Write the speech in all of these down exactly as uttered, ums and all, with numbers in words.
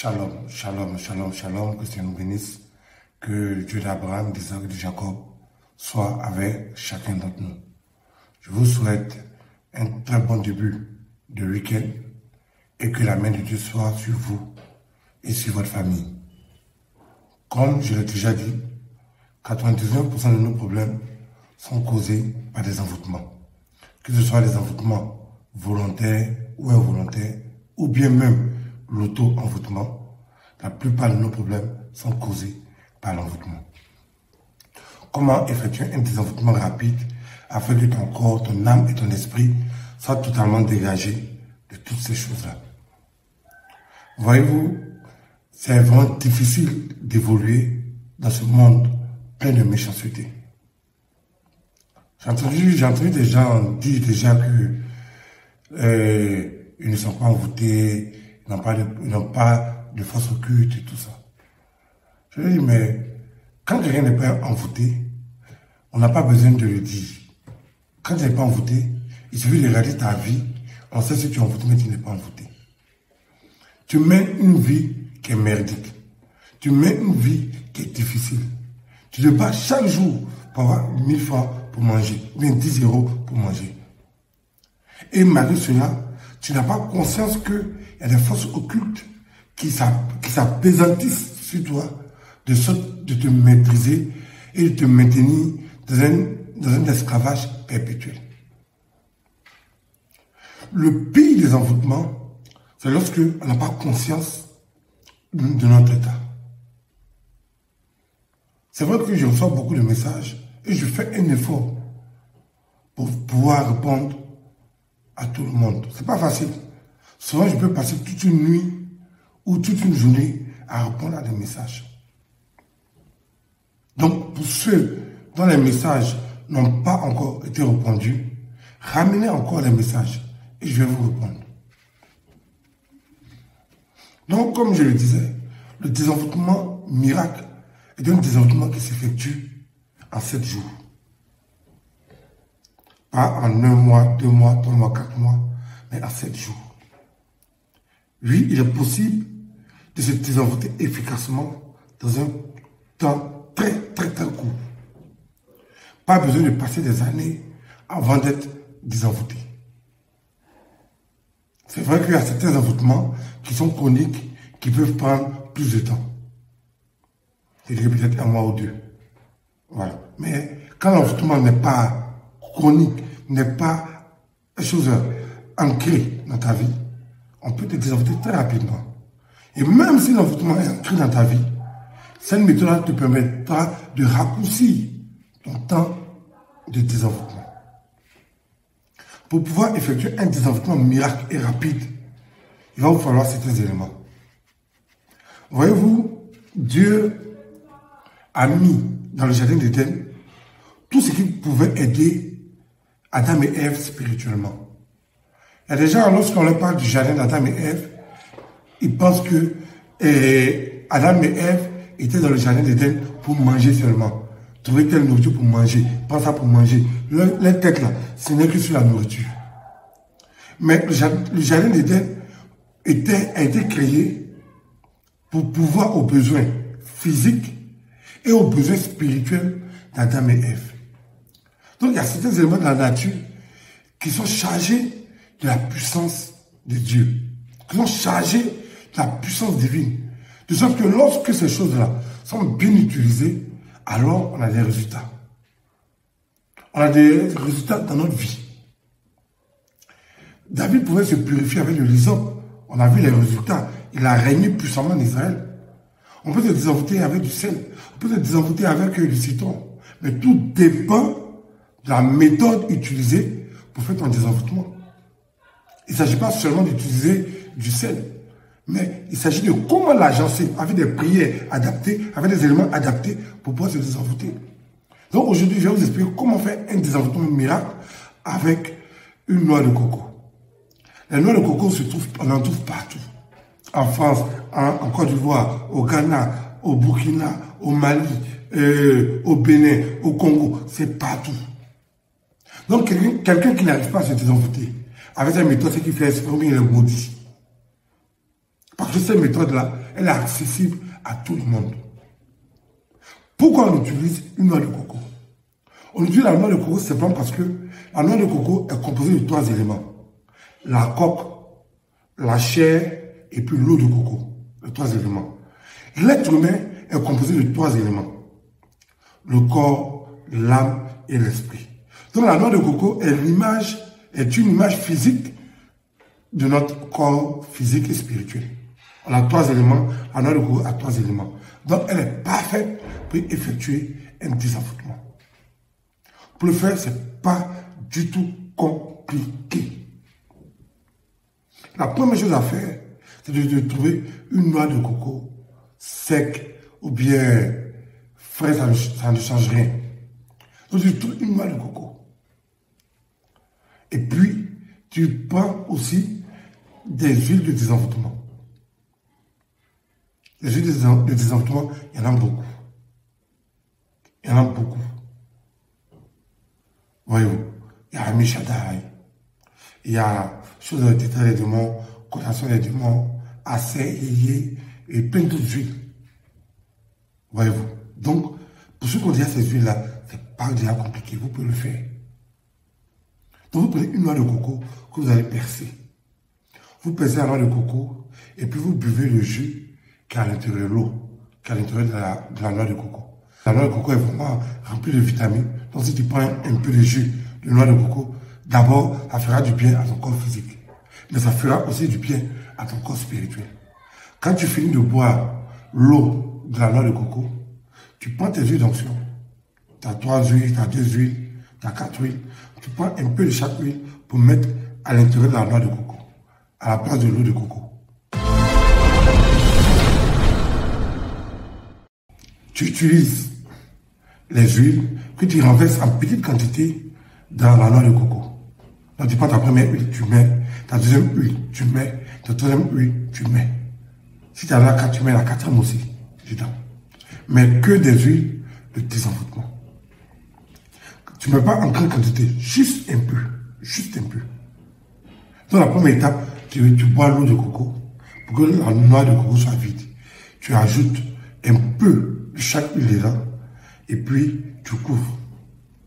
Shalom, shalom, shalom, shalom, que Dieu nous bénisse, que le Dieu d'Abraham, d'Isaac et de Jacob soit avec chacun d'entre nous. Je vous souhaite un très bon début de week-end et que la main de Dieu soit sur vous et sur votre famille. Comme je l'ai déjà dit, quatre-vingt-dix-neuf pour cent de nos problèmes sont causés par des envoûtements. Que ce soit des envoûtements volontaires ou involontaires, ou bien même l'auto-envoûtement, la plupart de nos problèmes sont causés par l'envoûtement. Comment effectuer un désenvoûtement rapide afin que ton corps, ton âme et ton esprit soient totalement dégagés de toutes ces choses-là? Voyez-vous, c'est vraiment difficile d'évoluer dans ce monde plein de méchanceté. J'ai entendu, j'ai entendu des gens dire déjà que euh, ils ne sont pas envoûtés, ils n'ont pas, pas de force occulte et tout ça. Je lui dis, mais quand quelqu'un n'est pas envoûté, on n'a pas besoin de le dire. Quand tu n'es pas envoûté, il suffit de regarder ta vie, on sait si tu es envoûté, mais tu n'es pas envoûté. Tu mènes une vie qui est merdique. Tu mènes une vie qui est difficile. Tu te bats chaque jour pour avoir mille francs pour manger, ou bien dix euros pour manger. Et malgré cela, tu n'as pas conscience qu'il y a des forces occultes qui s'appesantissent sur toi, de sorte de te maîtriser et de te maintenir dans un, dans un esclavage perpétuel. Le pire des envoûtements, c'est lorsque on n'a pas conscience de notre état. C'est vrai que je reçois beaucoup de messages et je fais un effort pour pouvoir répondre à tout le monde. C'est pas facile. Souvent, je peux passer toute une nuit ou toute une journée à répondre à des messages. Donc, pour ceux dont les messages n'ont pas encore été répondus, ramenez encore les messages et je vais vous répondre. Donc, comme je le disais, le désenvoûtement miracle est un désenvoûtement qui s'effectue en sept jours. Pas en un mois, deux mois, trois mois, quatre mois, mais en sept jours. Oui, il est possible de se désenvoûter efficacement dans un temps très, très, très court. Pas besoin de passer des années avant d'être désenvoûté. C'est vrai qu'il y a certains envoûtements qui sont chroniques, qui peuvent prendre plus de temps. C'est-à-dire peut-être un mois ou deux. Voilà. Mais quand l'envoûtement n'est pas chronique, n'est pas une chose ancrée dans ta vie, on peut te désenvoûter très rapidement. Et même si l'envoûtement est ancré dans ta vie, cette méthode-là te permettra de raccourcir ton temps de désenvoûtement. Pour pouvoir effectuer un désenvoûtement miracle et rapide, il va vous falloir certains éléments. Voyez-vous, Dieu a mis dans le jardin d'Éden tout ce qui pouvait aider Adam et Ève spirituellement. Il y a des gens, lorsqu'on leur parle du jardin d'Adam et Ève, ils pensent que eh, Adam et Ève étaient dans le jardin d'Éden pour manger seulement. Trouver telle nourriture pour manger, prendre ça pour manger. Le, les têtes là, ce n'est que sur la nourriture. Mais le jardin d'Éden était, a été créé pour pouvoir aux besoins physiques et aux besoins spirituels d'Adam et Ève. Donc il y a certains éléments de la nature qui sont chargés de la puissance de Dieu, qui sont chargés de la puissance divine. De sorte que lorsque ces choses-là sont bien utilisées, alors on a des résultats. On a des résultats dans notre vie. David pouvait se purifier avec le lysop. On a vu les résultats. Il a régné puissamment en Israël. On peut se désenvoûter avec du sel. On peut se désenvoûter avec du citron. Mais tout dépend de la méthode utilisée pour faire ton désenvoûtement. Il ne s'agit pas seulement d'utiliser du sel. Mais il s'agit de comment l'agencer avec des prières adaptées, avec des éléments adaptés pour pouvoir se désenvoûter. Donc aujourd'hui, je vais vous expliquer comment faire un désenvoûtement miracle avec une noix de coco. La noix de coco, se trouve, on en trouve partout. En France, en, en Côte d'Ivoire, au Ghana, au Burkina, au Mali, euh, au Bénin, au Congo, c'est partout. Donc quelqu'un quelqu'un qui n'arrive pas à se désenvoûter, avec sa méthode, c'est qu'il fait exprimer le maudit. Parce que cette méthode-là, elle est accessible à tout le monde. Pourquoi on utilise une noix de coco? On utilise la noix de coco simplement parce que la noix de coco est composée de trois éléments. La coque, la chair et puis l'eau de coco. Les trois éléments. L'être humain est composé de trois éléments. Le corps, l'âme et l'esprit. Donc la noix de coco est l'image, est une image physique de notre corps physique et spirituel. On a trois éléments, la noix de coco a trois éléments. Donc elle est parfaite pour effectuer un désenfouissement. Pour le faire, ce n'est pas du tout compliqué. La première chose à faire, c'est de, de trouver une noix de coco sec ou bien frais, ça ne, ça ne change rien. Donc tu trouves une noix de coco. Et puis, tu prends aussi des huiles de désenvoûtement. Les huiles de désenvoûtement, il y en a beaucoup. Il y en a beaucoup. Voyons, il y a Ami Shaddai, il y a Chose de Tétra des démons, Condamnation des démons, Asseyé et plein d'autres huiles. Voyez-vous. Donc, pour ceux qui ont déjà ces huiles-là, c'est pas déjà compliqué, vous pouvez le faire. Donc, vous prenez une noix de coco que vous allez percer. Vous percez la noix de coco et puis vous buvez le jus qui est à l'intérieur de l'eau, qui est à l'intérieur de la, de la noix de coco. La noix de coco est vraiment remplie de vitamines. Donc, si tu prends un peu de jus de noix de coco, d'abord, ça fera du bien à ton corps physique. Mais ça fera aussi du bien à ton corps spirituel. Quand tu finis de boire l'eau de la noix de coco, tu prends tes huiles d'onction. Tu as trois huiles, tu as deux huiles, tu as quatre huiles. Tu prends un peu de chaque huile pour mettre à l'intérieur de la noix de coco, à la place de l'eau de coco. Tu utilises les huiles que tu renverses en petite quantité dans la noix de coco. Donc tu prends ta première huile, tu mets, ta deuxième huile, tu mets, ta troisième huile, tu mets. Si tu as la quatrième, tu mets la quatrième aussi dedans. Mais que des huiles de désenvoûtement. Tu ne mets pas en grande quantité, juste un peu, juste un peu. Dans la première étape, tu, tu bois l'eau de coco pour que la noix de coco soit vide. Tu ajoutes un peu de chaque huile dedans et puis tu couvres.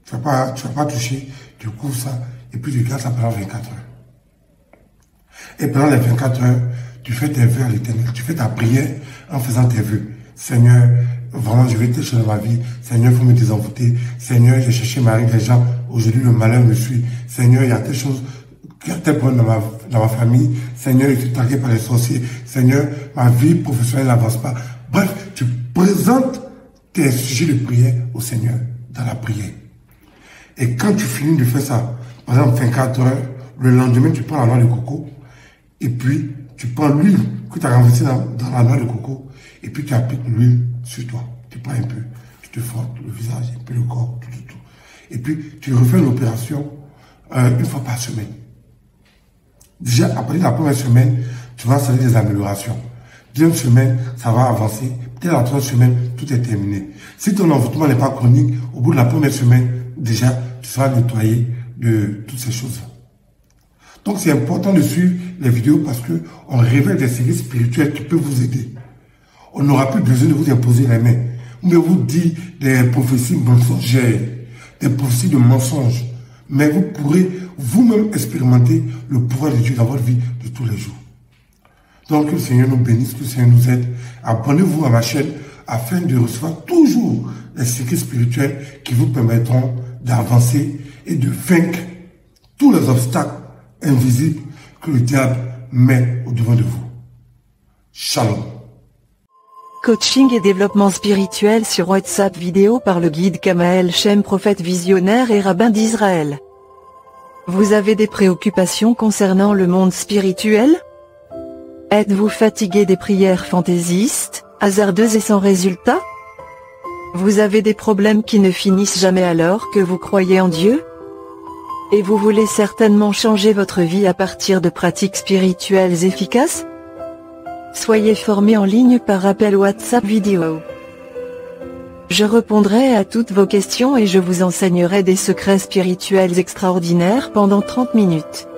Tu ne vas, vas pas toucher, tu couvres ça et puis tu gardes ça pendant vingt-quatre heures. Et pendant les vingt-quatre heures, tu fais tes vœux à l'Éternel, tu fais ta prière en faisant tes vœux. Seigneur, vraiment, je vais t'échouer dans ma vie. Seigneur, il faut me désenvoûter. Seigneur, j'ai cherché Marie des gens. Aujourd'hui, le malheur me suit. Seigneur, il y a telle chose, il y a tel problème dans ma, dans ma famille. Seigneur, je suis tagué par les sorciers. Seigneur, ma vie professionnelle n'avance pas. Bref, tu présentes tes sujets de prière au Seigneur dans la prière. Et quand tu finis de faire ça, par exemple vingt-quatre heures, le lendemain, tu prends la noix de coco et puis tu prends l'huile que tu as renversée dans, dans la noix de coco et puis tu appliques l'huile sur toi. Tu prends un peu, tu te frottes le visage, un peu le corps, tout, tout, tout. Et puis, tu refais l'opération euh, une fois par semaine. Déjà, à partir de la première semaine, tu vas salir des améliorations. Deuxième semaine, ça va avancer. Peut-être la troisième semaine, tout est terminé. Si ton envoûtement n'est pas chronique, au bout de la première semaine, déjà, tu seras nettoyé de toutes ces choses-là. Donc, c'est important de suivre les vidéos parce que on révèle des séries spirituelles qui peuvent vous aider. On n'aura plus besoin de vous imposer les mains. On ne vous dit des prophéties mensongères, des prophéties de mensonges. Mais vous pourrez vous-même expérimenter le pouvoir de Dieu dans votre vie de tous les jours. Donc, que le Seigneur nous bénisse, que le Seigneur nous aide. Abonnez-vous à ma chaîne afin de recevoir toujours les séries spirituelles qui vous permettront d'avancer et de vaincre tous les obstacles invisibles que le diable met au-devant de vous. Shalom. Coaching et développement spirituel sur WhatsApp vidéo par le guide Kamael Shem, prophète visionnaire et rabbin d'Israël. Vous avez des préoccupations concernant le monde spirituel? Êtes-vous fatigué des prières fantaisistes, hasardeuses et sans résultat? Vous avez des problèmes qui ne finissent jamais alors que vous croyez en Dieu? Et vous voulez certainement changer votre vie à partir de pratiques spirituelles efficaces? Soyez formé en ligne par appel WhatsApp vidéo. Je répondrai à toutes vos questions et je vous enseignerai des secrets spirituels extraordinaires pendant trente minutes.